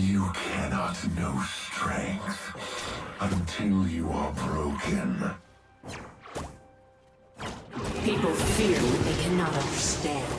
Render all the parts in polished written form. You cannot know strength until you are broken. People fear what they cannot understand.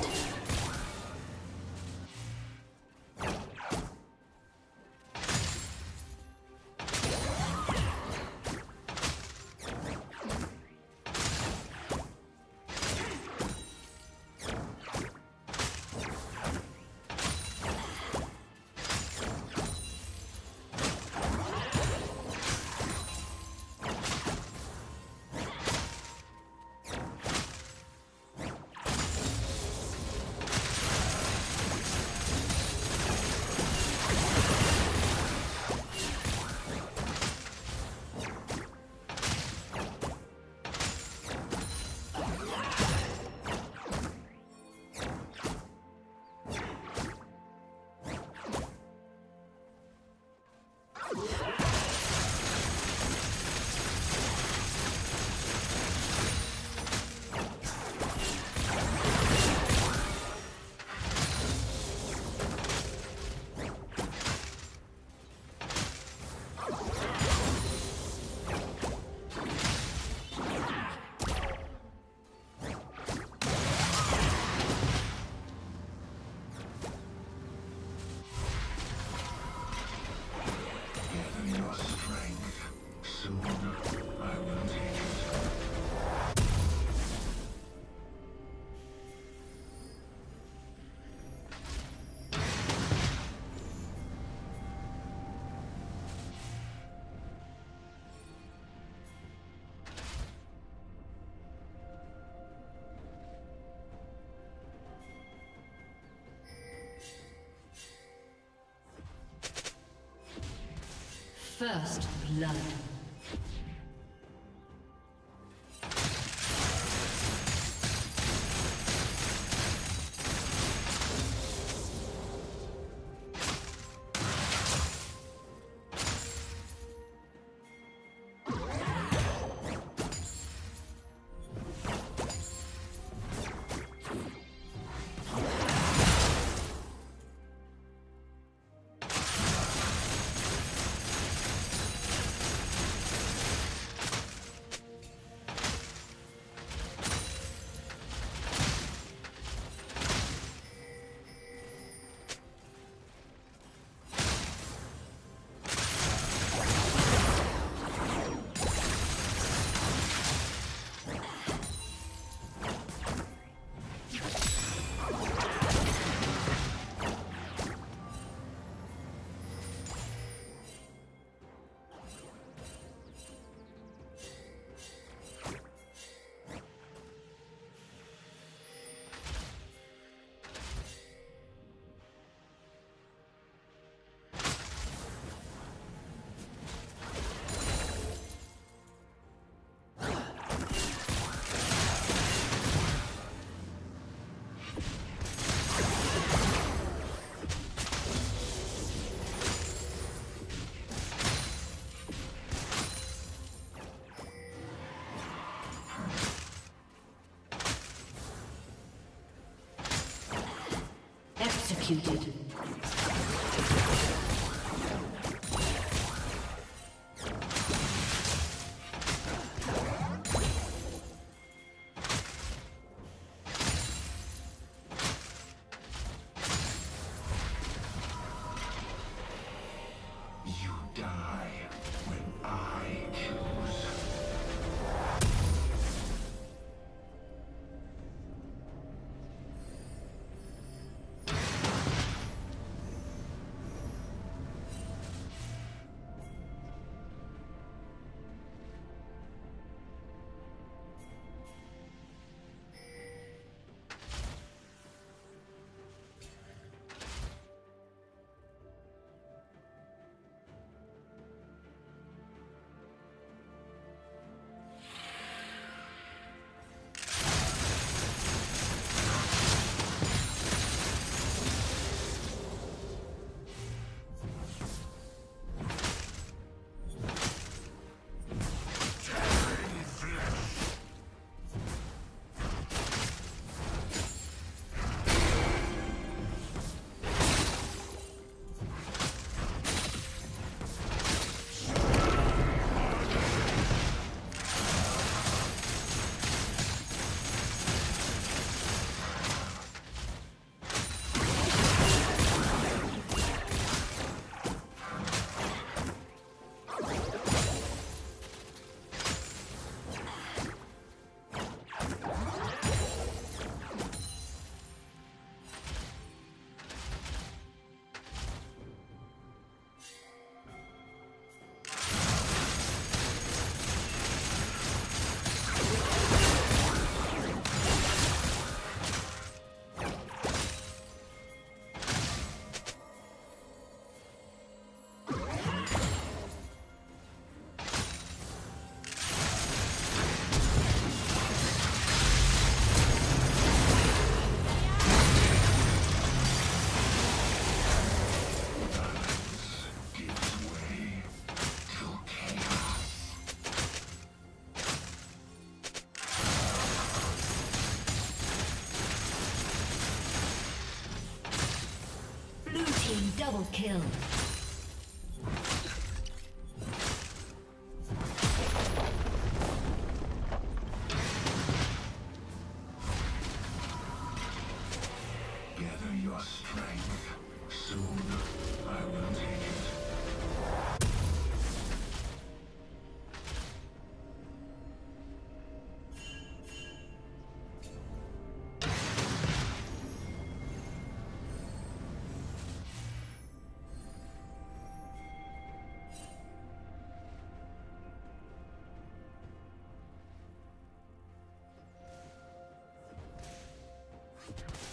First blood. Executed. Team double kill.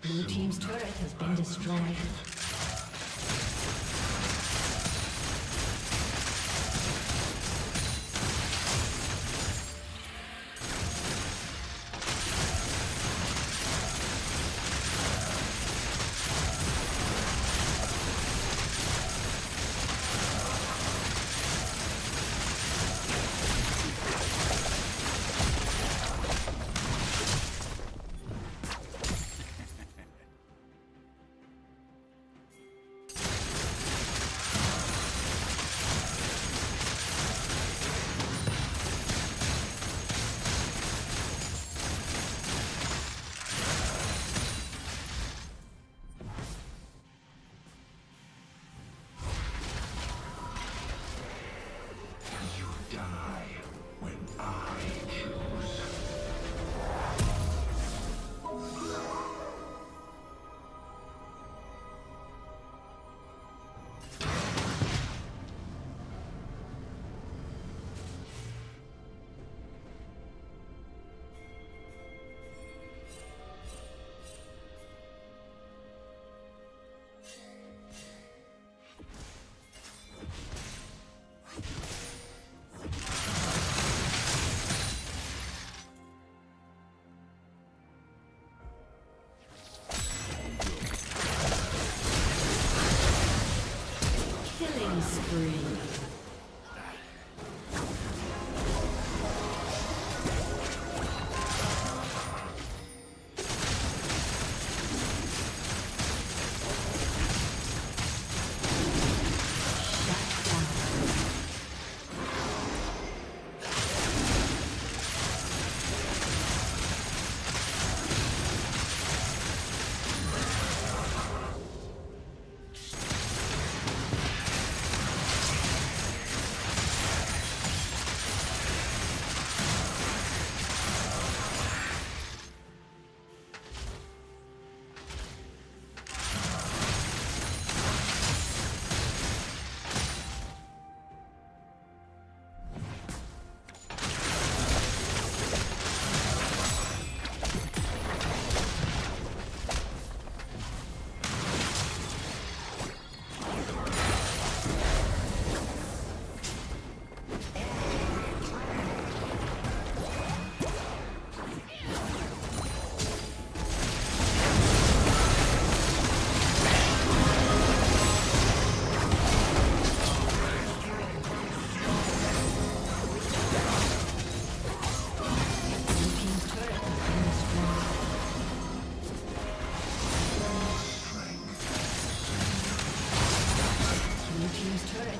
Blue team's turret has been destroyed. Spree.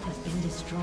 turret has been destroyed.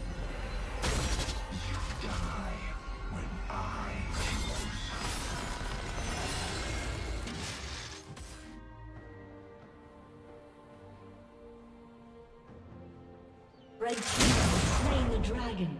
been destroyed. You die when I choose. Red team has slain the dragon.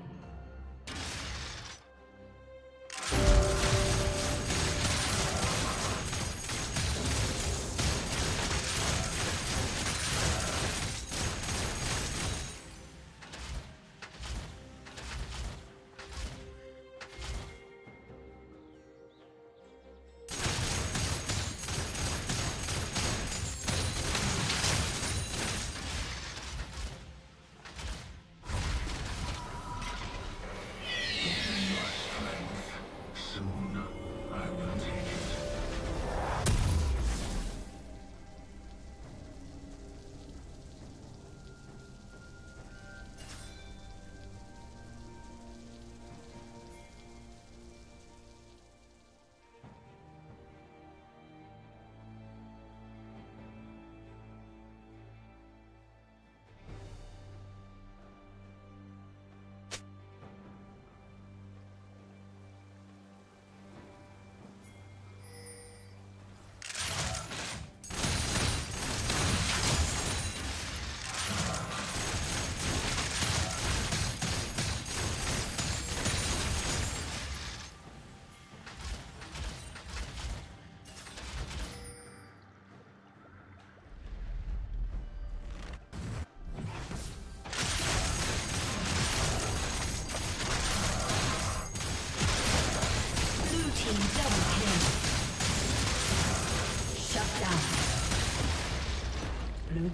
Blue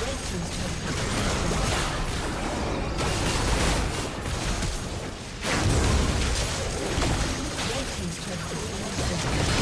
Red team's turret has been destroyed. Red team's turret has been destroyed.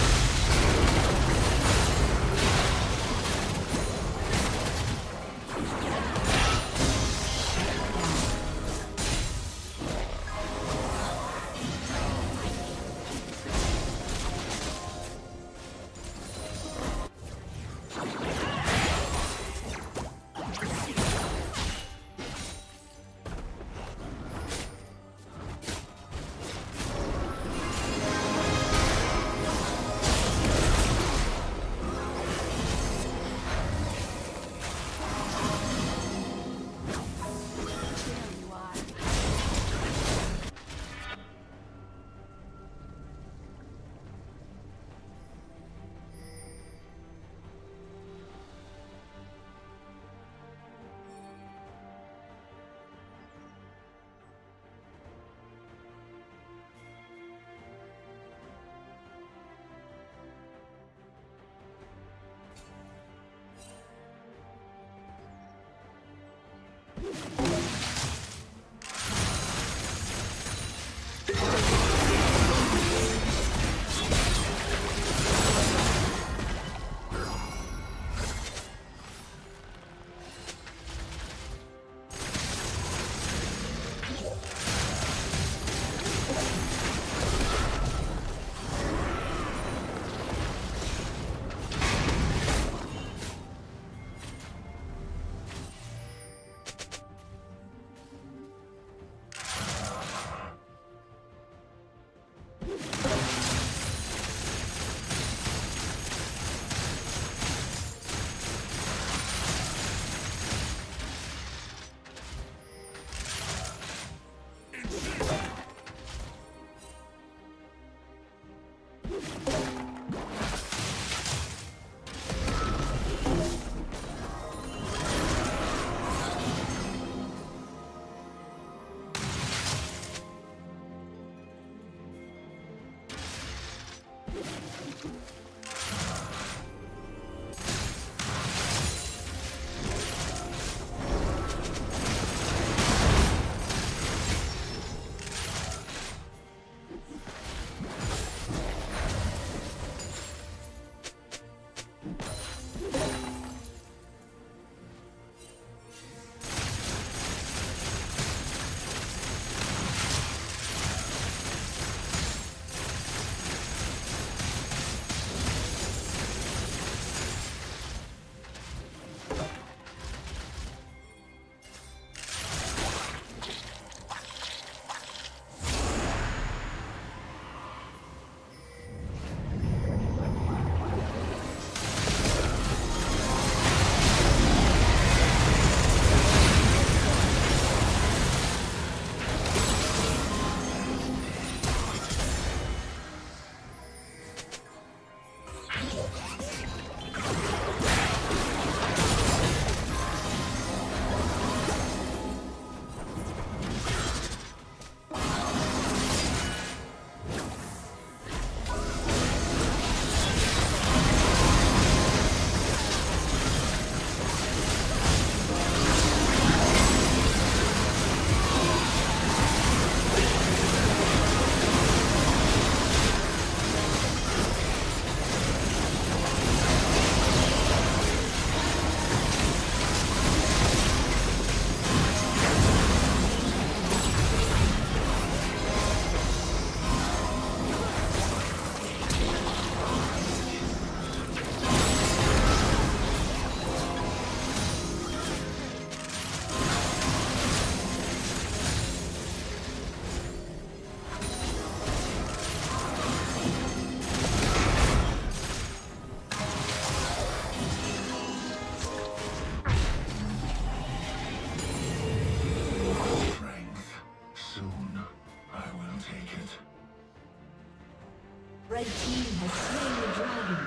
Red team has slain the dragon.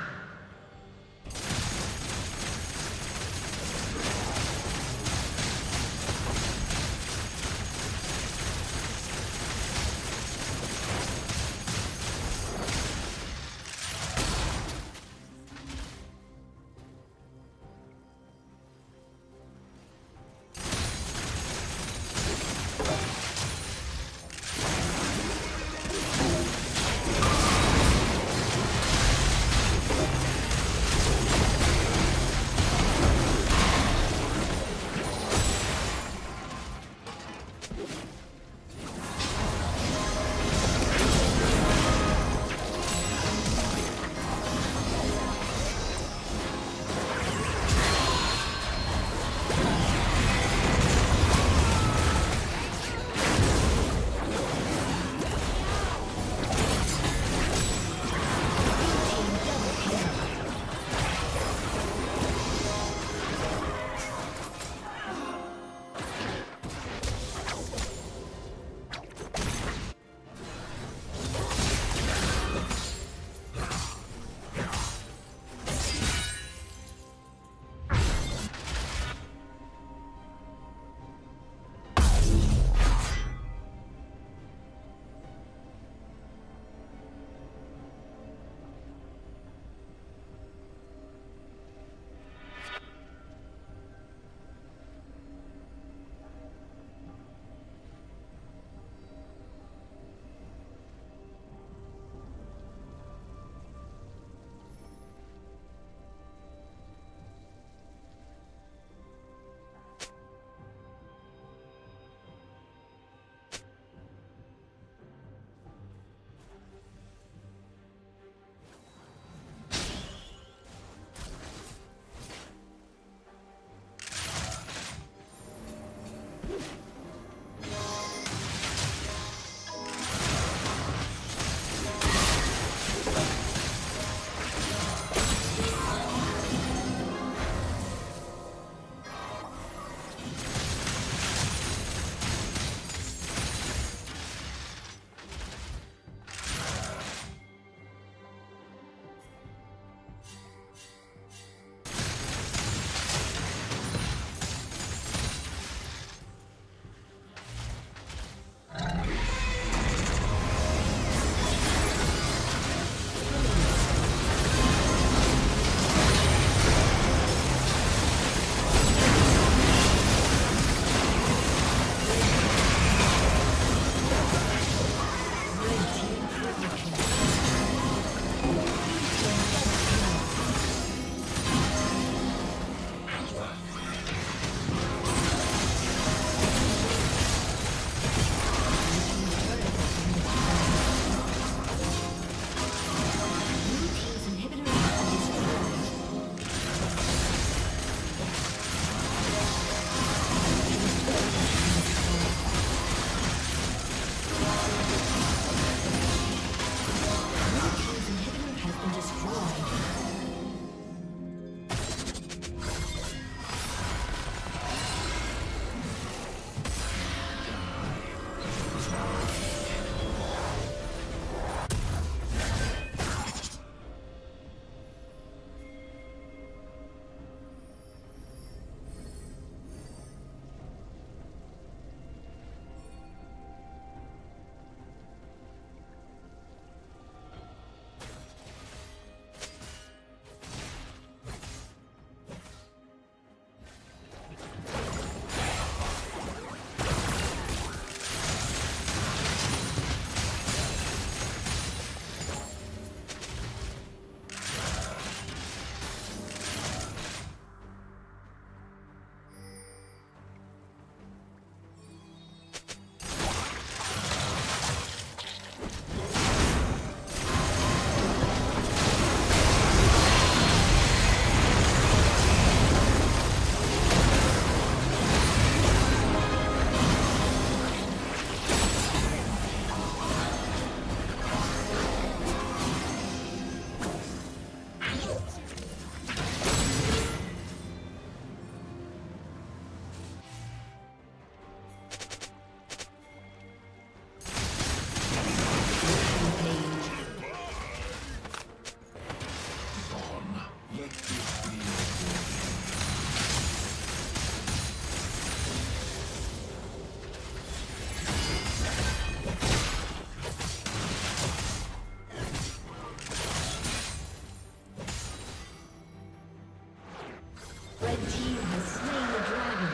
Red team has slain the dragon.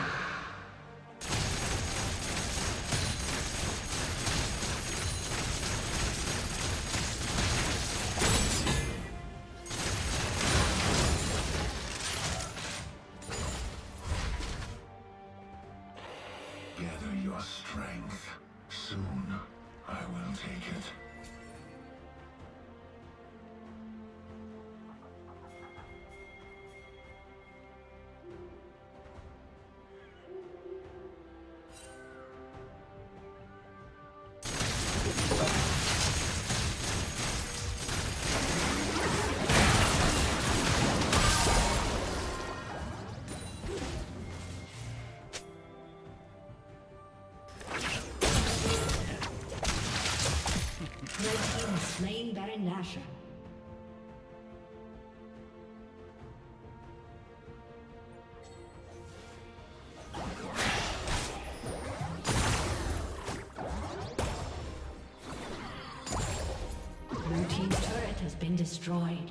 Slain Baron Nashor. Blue team's turret has been destroyed.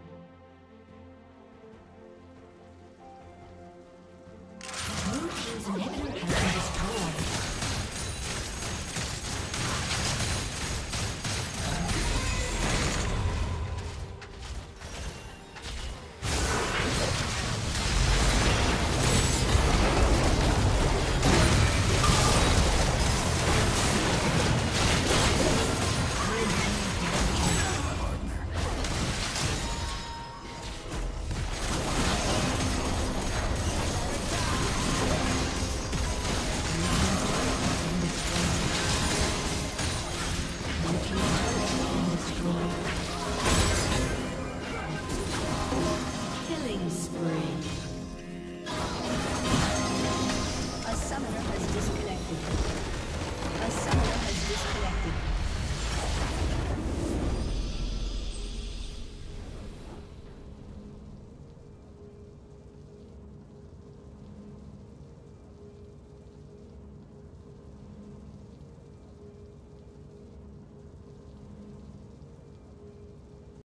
Killing spree.